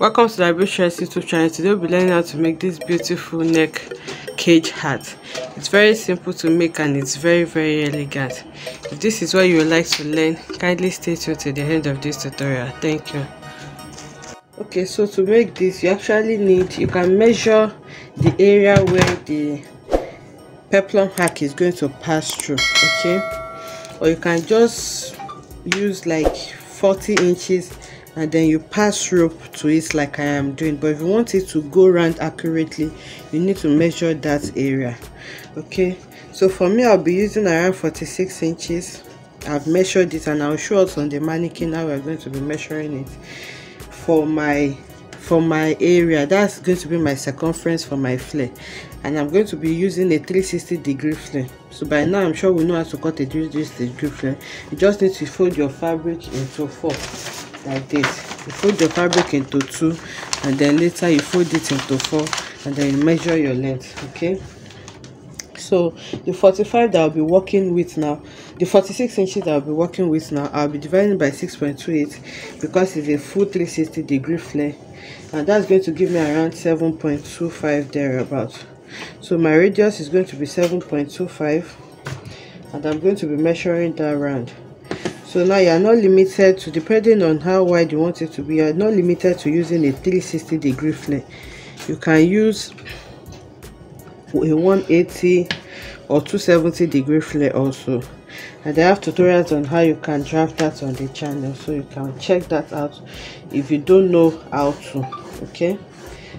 Welcome to LarryB Threads YouTube channel. Today we'll be learning how to make this beautiful neck cage hat. It's very simple to make and it's very elegant. If this is what you would like to learn, kindly stay tuned to the end of this tutorial. Thank you. Okay, so to make this, you actually need, you can measure the area where the peplum hack is going to pass through, okay? Or you can just use like 40 inches and then you pass rope to it like I am doing. But if you want it to go round accurately, you need to measure that area, okay? So for me, I'll be using around 46 inches. I've measured it and I'll show us on the mannequin how we're going to be measuring it. For my area, that's going to be my circumference for my flare, and I'm going to be using a 360-degree flare. So by now I'm sure we know how to cut a 360-degree flare. You just need to fold your fabric into four. Like this, you fold your fabric into two, and then later you fold it into four, and then you measure your length. Okay, so the 45 that I'll be working with now, the 46 inches that I'll be working with now, I'll be dividing by 6.28 because it's a full 360-degree flare, and that's going to give me around 7.25 thereabouts. So my radius is going to be 7.25, and I'm going to be measuring that round. So now you are not limited to, depending on how wide you want it to be, you are not limited to using a 360-degree flare. You can use a 180 or 270-degree flare also, and I have tutorials on how you can draft that on the channel, so you can check that out if you don't know how to. Okay,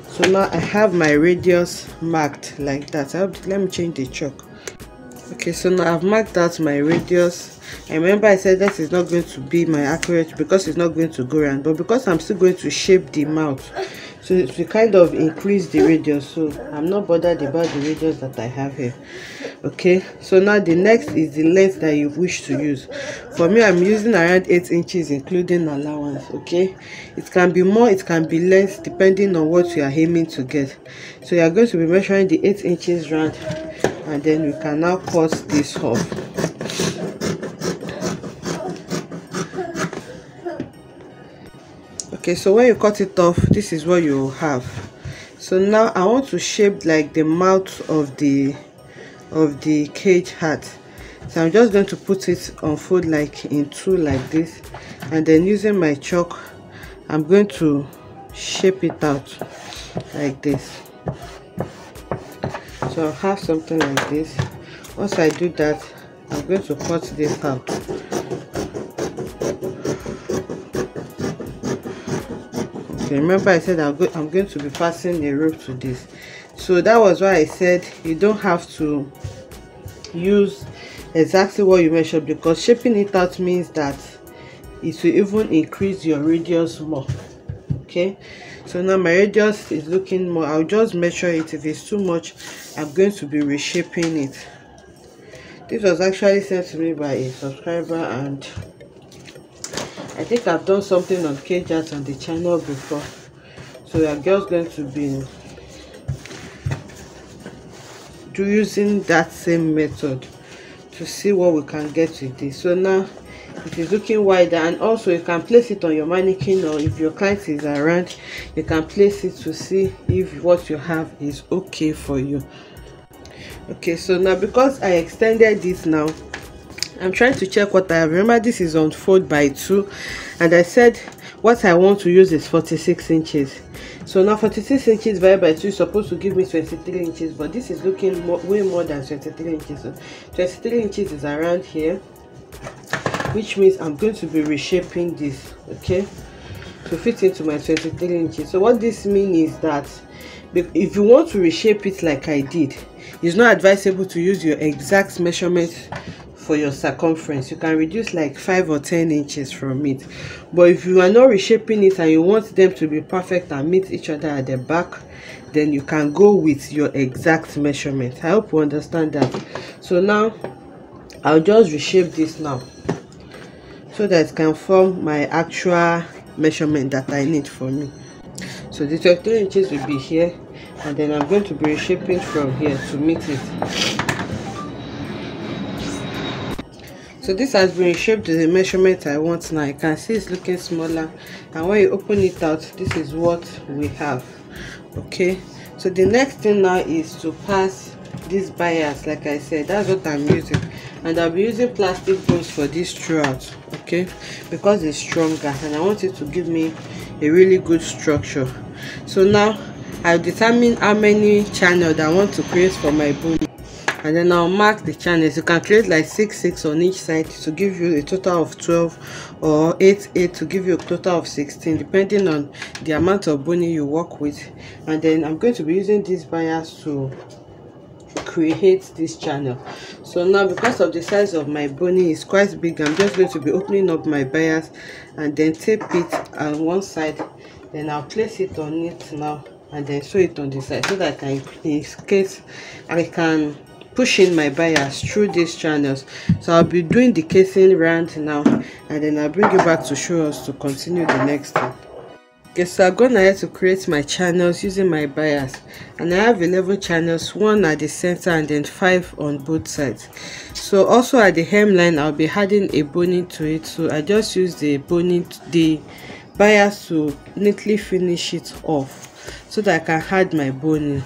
so now I have my radius marked like that. Let me change the chalk. Okay, so now I've marked out my radius. And remember I said that is not going to be my accurate because it's not going to go around, but because I'm still going to shape the mouth, so it's to kind of increase the radius. So I'm not bothered about the radius that I have here. Okay, so now the next is the length that you wish to use. For me, I'm using around 8 inches including allowance. Okay, it can be more, it can be less, depending on what you are aiming to get. So you are going to be measuring the 8 inches round, and then we can now cut this off. Okay, so when you cut it off, this is what you have. So now I want to shape like the mouth of the cage hat. So I'm just going to put it on fold like in two like this, and then using my chalk I'm going to shape it out like this. So I'll have something like this. Once I do that, I'm going to cut this out. Okay, remember I said I'm going to be passing a rope to this. So that was why I said you don't have to use exactly what you measured, because shaping it out means that it will even increase your radius more. Okay, so now my radius is looking more. I'll just measure it. If it's too much, I'm going to be reshaping it. This was actually sent to me by a subscriber, and I think I've done something on cage hats on the channel before. So we are just going to be using that same method to see what we can get with this. So now it is looking wider, and also you can place it on your mannequin, or if your client is around, you can place it to see if what you have is okay for you. Okay, so now because I extended this, now I'm trying to check what I have. Remember, this is on fold by two, and I said what I want to use is 46 inches. So now 46 inches divided by 2 is supposed to give me 23 inches, but this is looking way more than 23 inches. So 23 inches is around here, which means I'm going to be reshaping this, okay, to fit into my 23 inches. So what this means is that if you want to reshape it like I did, it's not advisable to use your exact measurement for your circumference. You can reduce like 5 or 10 inches from it. But if you are not reshaping it and you want them to be perfect and meet each other at the back, then you can go with your exact measurement. I hope you understand that. So now I'll just reshape this now, so that can form my actual measurement that I need for me. So the 23 inches will be here, and then I'm going to be reshaping from here to meet it. So this has been shaped to the measurement I want. Now you can see it's looking smaller, and when you open it out, this is what we have. Okay, so the next thing now is to pass this bias. Like I said, that's what I'm using, and I'll be using plastic bones for this throughout, okay, because it's stronger and I want it to give me a really good structure. So now I'll determine how many channels I want to create for my bone, and then I'll mark the channels. You can create like 6, 6 on each side to give you a total of 12, or 8, 8 to give you a total of 16, depending on the amount of bone you work with. And then I'm going to be using this bias to create this channel. So now, because of the size of my bony is quite big, I'm just going to be opening up my bias and then tape it on one side, then I'll place it on it now and then sew it on the side, so that I can, in case I can push in my bias through these channels. So I'll be doing the casing round now, and then I'll bring you back to show us to continue the next step. Okay, so I'm going ahead to create my channels using my bias, and I have 11 channels, 1 at the center and then 5 on both sides. So also at the hemline, I'll be adding a boning to it, so I just use the bias to neatly finish it off, so that I can add my boning.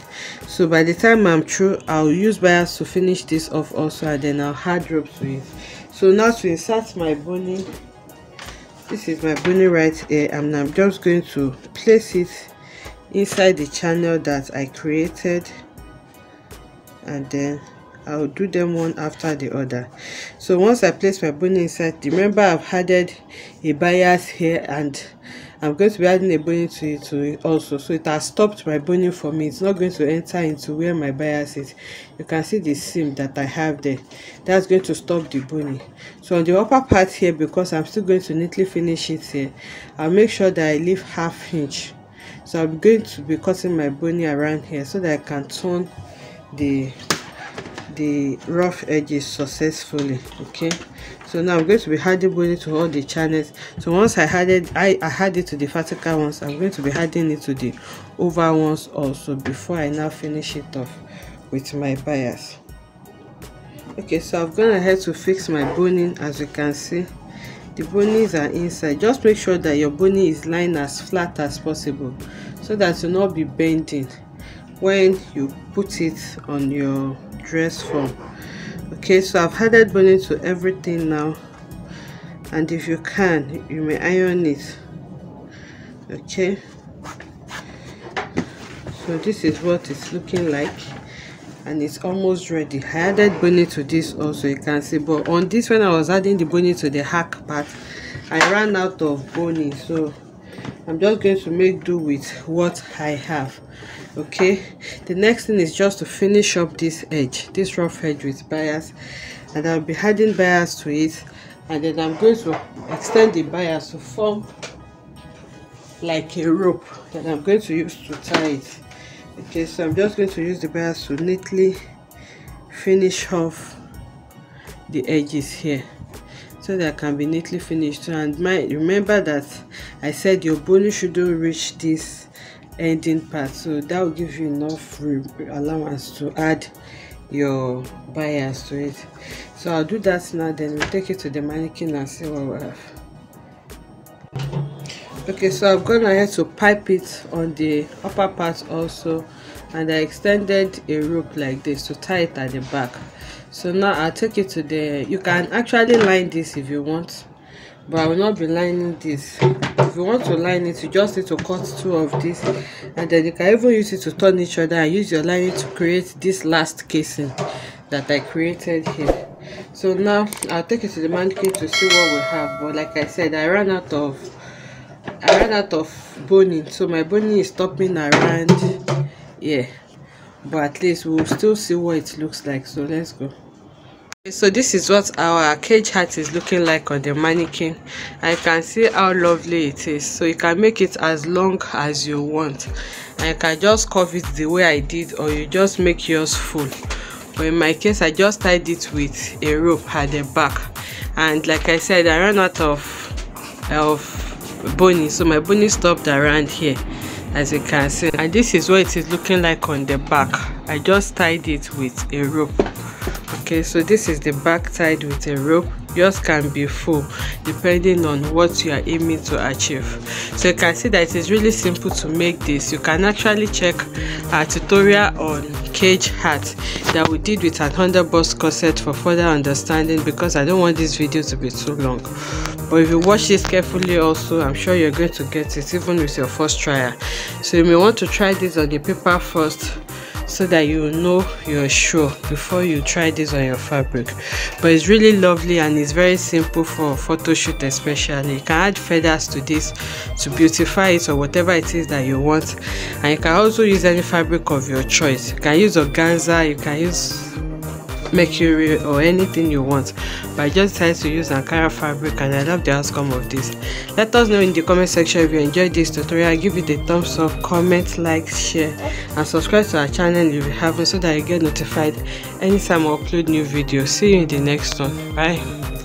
So by the time I'm through, I'll use bias to finish this off also, and then I'll add rope to it. So now to insert my boning, this is my boning right here, and I'm just going to place it inside the channel that I created, and then I'll do them one after the other. So once I place my boning inside, remember I've added a bias here, and I'm going to be adding a boning to it also, so it has stopped my boning for me. It's not going to enter into where my bias is. You can see the seam that I have there, that's going to stop the boning. So on the upper part here, because I'm still going to neatly finish it here, I'll make sure that I leave half inch. So I'm going to be cutting my boning around here, so that I can turn the rough edges successfully. Okay, so now I'm going to be adding boning to all the channels. So once I added it to the vertical ones, I'm going to be adding it to the oval ones also, before I now finish it off with my bias. Okay, so I've gone ahead to fix my boning. As you can see, the bonies are inside. Just make sure that your boning is lying as flat as possible, so that you'll not be bending when you put it on your dress form. Okay, so I've added boning to everything now, and if you can, you may iron it. Okay, so this is what it's looking like, and it's almost ready. I added boning to this also, you can see, but on this, when I was adding the boning to the hack part, I ran out of boning, so I'm just going to make do with what I have. Okay, the next thing is just to finish up this edge, this rough edge, with bias, and I'll be adding bias to it, and then I'm going to extend the bias to form like a rope that I'm going to use to tie it. Okay, so I'm just going to use the bias to neatly finish off the edges here, so that can be neatly finished. And remember that I said your bone shouldn't reach this ending part, so that will give you enough allowance to add your bias to it. So I'll do that now, then we'll take it to the mannequin and see what we have. Okay, so I've gone ahead to pipe it on the upper part also, and I extended a rope like this to tie it at the back. So now I'll take it to the, you can actually line this if you want, but I will not be lining this. If you want to line it, you just need to cut 2 of this, and then you can even use it to turn each other and use your lining to create this last casing that I created here. So now I'll take it to the mannequin to see what we have, but like I said, I ran out of boning, so my boning is stopping around here, but at least we'll still see what it looks like. So let's go. So this is what our cage hat is looking like on the mannequin. I can see how lovely it is, so you can make it as long as you want, and you can just curve it the way I did, or you just make yours full. But in my case, I just tied it with a rope at the back, and like I said, I ran out of boning, so my boning stopped around here, as you can see. And this is what it is looking like on the back. I just tied it with a rope. Okay, so this is the back tied with a rope, Yours can be full depending on what you are aiming to achieve. So you can see that it is really simple to make this. You can actually check our tutorial on cage hat that we did with an 100 bust corset for further understanding, because I don't want this video to be too long. But if you watch this carefully also, I'm sure you're going to get it even with your first trial. So you may want to try this on the paper first, so that you know you're sure before you try this on your fabric. But it's really lovely and it's very simple for photo shoot especially. You can add feathers to this to beautify it or whatever it is that you want. And you can also use any fabric of your choice. You can use organza, you can use mercury or anything you want, but I just decided to use Ankara fabric and I love the outcome of this. Let us know in the comment section if you enjoyed this tutorial. Give it a thumbs up, comment, like, share and subscribe to our channel if you haven't, so that you get notified anytime I upload new videos. See you in the next one. Bye.